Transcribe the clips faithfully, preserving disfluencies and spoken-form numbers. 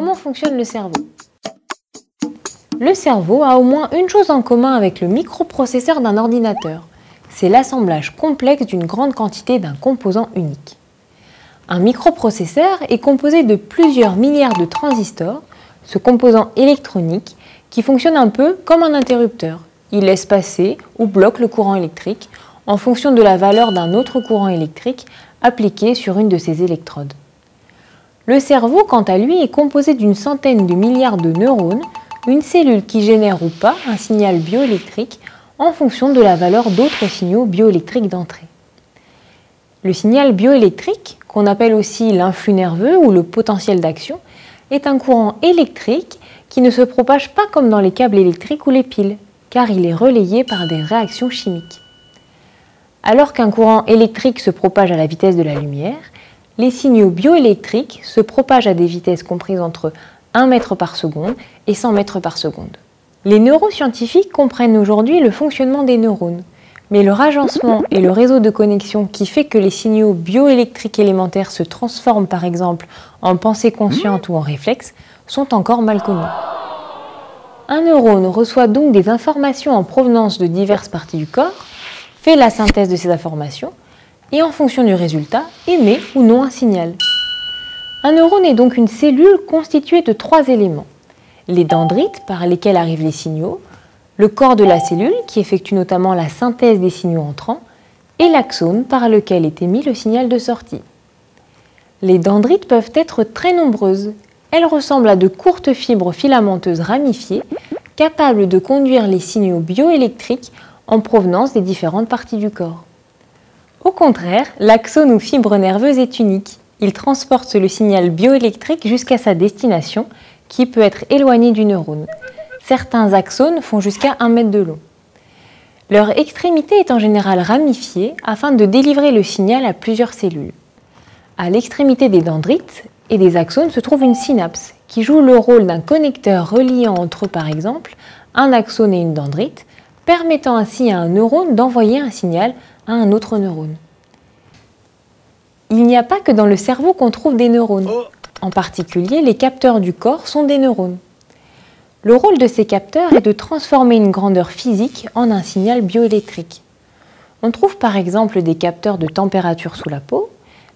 Comment fonctionne le cerveau? Le cerveau a au moins une chose en commun avec le microprocesseur d'un ordinateur. C'est l'assemblage complexe d'une grande quantité d'un composant unique. Un microprocesseur est composé de plusieurs milliards de transistors, ce composant électronique qui fonctionne un peu comme un interrupteur. Il laisse passer ou bloque le courant électrique en fonction de la valeur d'un autre courant électrique appliqué sur une de ses électrodes. Le cerveau, quant à lui, est composé d'une centaine de milliards de neurones, une cellule qui génère ou pas un signal bioélectrique en fonction de la valeur d'autres signaux bioélectriques d'entrée. Le signal bioélectrique, qu'on appelle aussi l'influx nerveux ou le potentiel d'action, est un courant électrique qui ne se propage pas comme dans les câbles électriques ou les piles, car il est relayé par des réactions chimiques. Alors qu'un courant électrique se propage à la vitesse de la lumière, les signaux bioélectriques se propagent à des vitesses comprises entre un mètre par seconde et cent mètres par seconde. Les neuroscientifiques comprennent aujourd'hui le fonctionnement des neurones, mais leur agencement et le réseau de connexion qui fait que les signaux bioélectriques élémentaires se transforment par exemple en pensée consciente ou en réflexe sont encore mal connus. Un neurone reçoit donc des informations en provenance de diverses parties du corps, fait la synthèse de ces informations et en fonction du résultat émet ou non un signal. Un neurone est donc une cellule constituée de trois éléments. Les dendrites par lesquels arrivent les signaux, le corps de la cellule qui effectue notamment la synthèse des signaux entrants et l'axone par lequel est émis le signal de sortie. Les dendrites peuvent être très nombreuses. Elles ressemblent à de courtes fibres filamenteuses ramifiées capables de conduire les signaux bioélectriques en provenance des différentes parties du corps. Au contraire, l'axone ou fibre nerveuse est unique. Il transporte le signal bioélectrique jusqu'à sa destination, qui peut être éloignée du neurone. Certains axones font jusqu'à un mètre de long. Leur extrémité est en général ramifiée afin de délivrer le signal à plusieurs cellules. À l'extrémité des dendrites et des axones se trouve une synapse, qui joue le rôle d'un connecteur reliant entre eux par exemple un axone et une dendrite, permettant ainsi à un neurone d'envoyer un signal à un autre neurone. Il n'y a pas que dans le cerveau qu'on trouve des neurones. En particulier, les capteurs du corps sont des neurones. Le rôle de ces capteurs est de transformer une grandeur physique en un signal bioélectrique. On trouve par exemple des capteurs de température sous la peau,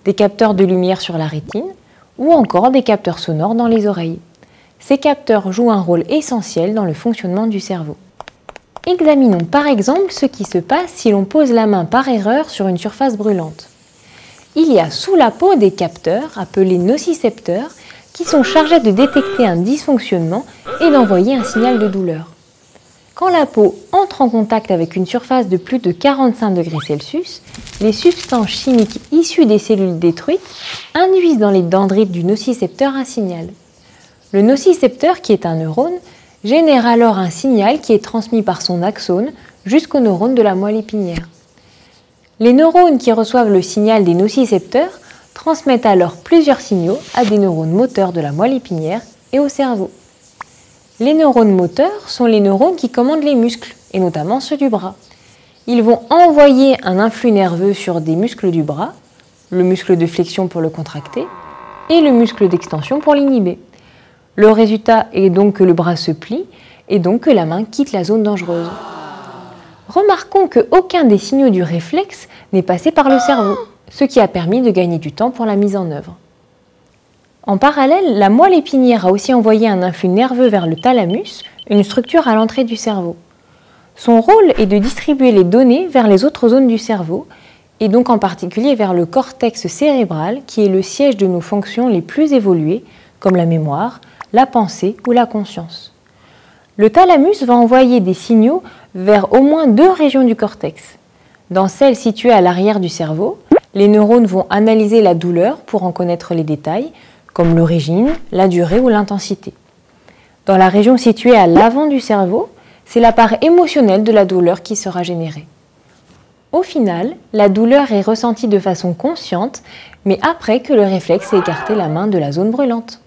des capteurs de lumière sur la rétine ou encore des capteurs sonores dans les oreilles. Ces capteurs jouent un rôle essentiel dans le fonctionnement du cerveau. Examinons par exemple ce qui se passe si l'on pose la main par erreur sur une surface brûlante. Il y a sous la peau des capteurs, appelés nocicepteurs, qui sont chargés de détecter un dysfonctionnement et d'envoyer un signal de douleur. Quand la peau entre en contact avec une surface de plus de quarante-cinq degrés Celsius, les substances chimiques issues des cellules détruites induisent dans les dendrites du nocicepteur un signal. Le nocicepteur, qui est un neurone, génère alors un signal qui est transmis par son axone jusqu'au neurone de la moelle épinière. Les neurones qui reçoivent le signal des nocicepteurs transmettent alors plusieurs signaux à des neurones moteurs de la moelle épinière et au cerveau. Les neurones moteurs sont les neurones qui commandent les muscles, et notamment ceux du bras. Ils vont envoyer un influx nerveux sur des muscles du bras, le muscle de flexion pour le contracter et le muscle d'extension pour l'inhiber. Le résultat est donc que le bras se plie et donc que la main quitte la zone dangereuse. Remarquons qu'aucun des signaux du réflexe n'est passé par le cerveau, ce qui a permis de gagner du temps pour la mise en œuvre. En parallèle, la moelle épinière a aussi envoyé un influx nerveux vers le thalamus, une structure à l'entrée du cerveau. Son rôle est de distribuer les données vers les autres zones du cerveau, et donc en particulier vers le cortex cérébral, qui est le siège de nos fonctions les plus évoluées, comme la mémoire, la pensée ou la conscience. Le thalamus va envoyer des signaux vers au moins deux régions du cortex. Dans celle située à l'arrière du cerveau, les neurones vont analyser la douleur pour en connaître les détails, comme l'origine, la durée ou l'intensité. Dans la région située à l'avant du cerveau, c'est la part émotionnelle de la douleur qui sera générée. Au final, la douleur est ressentie de façon consciente, mais après que le réflexe ait écarté la main de la zone brûlante.